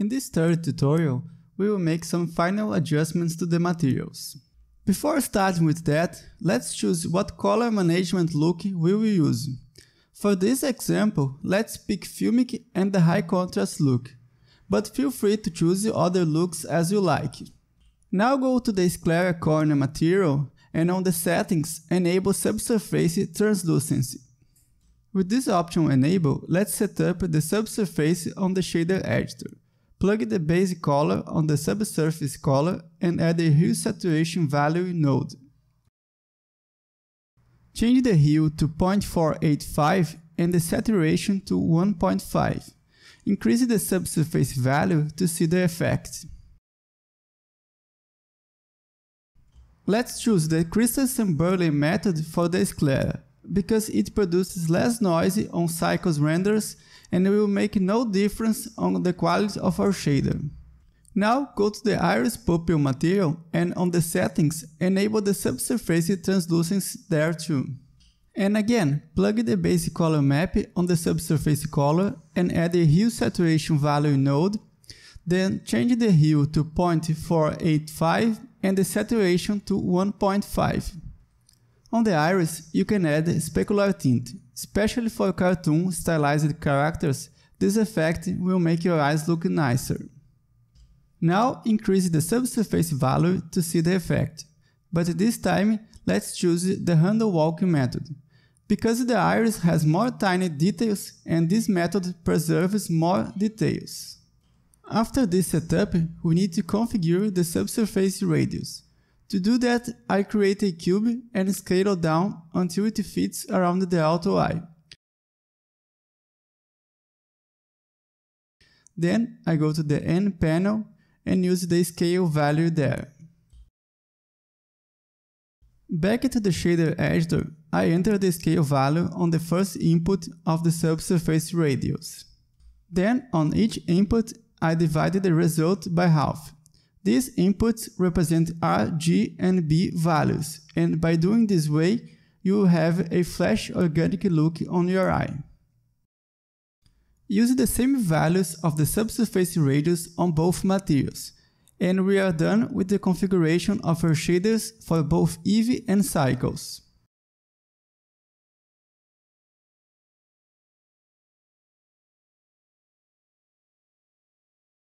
In this third tutorial, we will make some final adjustments to the materials. Before starting with that, let's choose what color management look we will use. For this example, let's pick Filmic and the high contrast look, but feel free to choose other looks as you like. Now go to the Sclera corner material and on the settings, enable subsurface translucency. With this option enabled, let's set up the subsurface on the shader editor. Plug the base color on the subsurface color and add a hue saturation value node. Change the hue to 0.485 and the saturation to 1.5. Increase the subsurface value to see the effect. Let's choose the Christensen-Burley method for the Sclera, because it produces less noise on Cycles renders and will make no difference on the quality of our shader. Now go to the iris pupil material and on the settings, enable the subsurface translucency there too. And again, plug the base color map on the subsurface color and add a hue saturation value node, then change the hue to 0.485 and the saturation to 1.5. On the iris, you can add specular tint. Especially for cartoon stylized characters, this effect will make your eyes look nicer. Now increase the subsurface value to see the effect, but this time let's choose the handle walking method. Because the iris has more tiny details and this method preserves more details. After this setup, we need to configure the subsurface radius. To do that, I create a cube and scale down until it fits around the auto eye. Then I go to the end panel and use the scale value there. Back to the shader editor, I enter the scale value on the first input of the subsurface radius. Then on each input, I divide the result by half. These inputs represent R, G and B values, and by doing this way, you will have a flash organic look on your eye. Use the same values of the subsurface radius on both materials, and we are done with the configuration of our shaders for both Eevee and Cycles.